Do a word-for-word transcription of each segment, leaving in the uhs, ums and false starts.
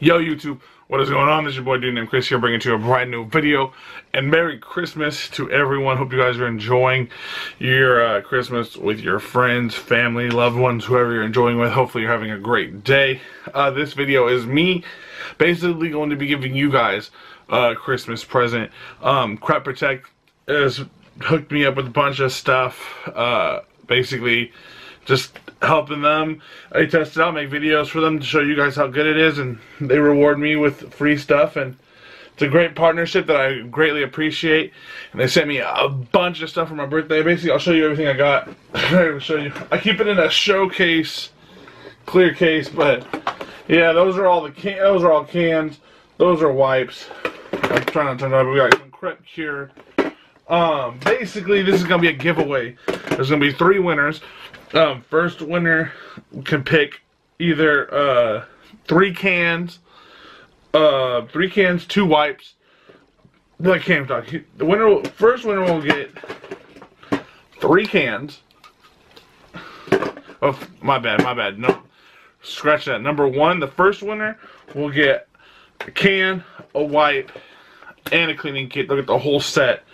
Yo YouTube, what is going on? This is your boy ADudeNamedKris here, bringing to you a brand new video. And Merry Christmas to everyone. Hope you guys are enjoying your uh, Christmas with your friends, family, loved ones, whoever you're enjoying with. Hopefully you're having a great day. Uh, this video is me basically going to be giving you guys a Christmas present. Um, Crep Protect has hooked me up with a bunch of stuff. Uh, basically, just helping them. I test it out, make videos for them to show you guys how good it is, and they reward me with free stuff, and it's a great partnership that I greatly appreciate. And they sent me a bunch of stuff for my birthday. Basically, I'll show you everything I got. I'll show you. I keep it in a showcase, clear case, but yeah, those are all the can those are all cans. Those are wipes. I'm trying not to turn it up, but we got some Crep Cure. Um, basically, this is gonna be a giveaway. There's gonna be three winners. Um, first winner can pick either uh, three cans, uh, three cans, two wipes. Like cam talk. The winner, will, first winner will get three cans. Oh, my bad, my bad. No, scratch that. Number one, the first winner will get a can, a wipe, and a cleaning kit. They'll get the whole set.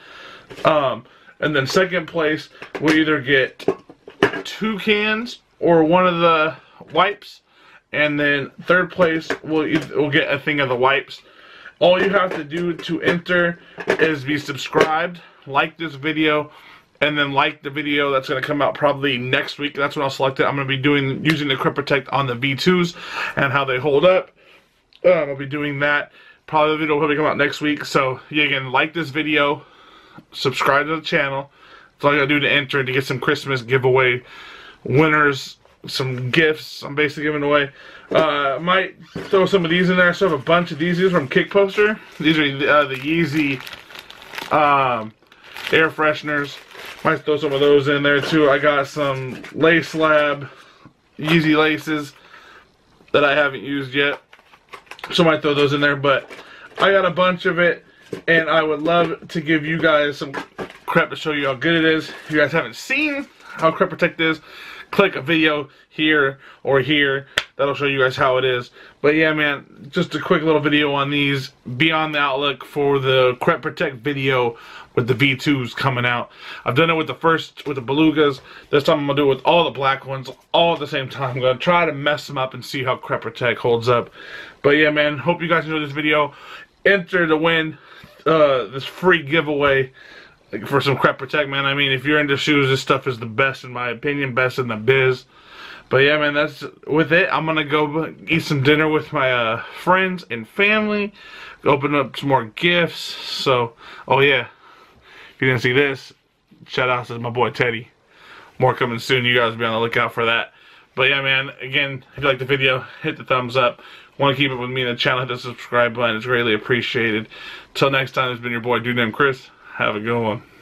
Um, and then second place will either get two cans or one of the wipes, and then third place will will get a thing of the wipes. All you have to do to enter is be subscribed, like this video, and then like the video that's going to come out probably next week. That's when I'll select it. I'm going to be doing using the Crep Protect on the V twos and how they hold up. Um, I'll be doing that. Probably the video will probably come out next week. So yeah, again, like this video, subscribe to the channel. That's all I gotta do to enter, to get some Christmas giveaway winners, some gifts I'm basically giving away. Uh, I might throw some of these in there. I still have a bunch of these. These are from Kickposter. These are uh, the Yeezy um, air fresheners. Might throw some of those in there too. I got some Lace Lab Yeezy laces that I haven't used yet, so I might throw those in there. But I got a bunch of it, and I would love to give you guys some Crep to show you how good it is. If you guys haven't seen how Crep Protect is, click a video here or here. That'll show you guys how it is. But yeah, man, just a quick little video on these. Be on the outlook for the Crep Protect video with the V twos coming out. I've done it with the first, with the Belugas. This time I'm going to do it with all the black ones all at the same time. I'm going to try to mess them up and see how Crep Protect holds up. But yeah, man, hope you guys enjoyed this video. Enter to win uh, this free giveaway for some Crep Protect, man. I mean, if you're into shoes, this stuff is the best, in my opinion, best in the biz. But yeah, man, that's with it. I'm gonna go eat some dinner with my uh, friends and family, open up some more gifts. So, oh yeah, if you didn't see this, shout out to my boy Teddy. More coming soon. You guys be on the lookout for that. But yeah, man, again, if you like the video, hit the thumbs up. Want to keep it with me and the channel, hit the subscribe button. It's greatly appreciated. Till next time, it's been your boy ADudeNamedKris. Have a good one.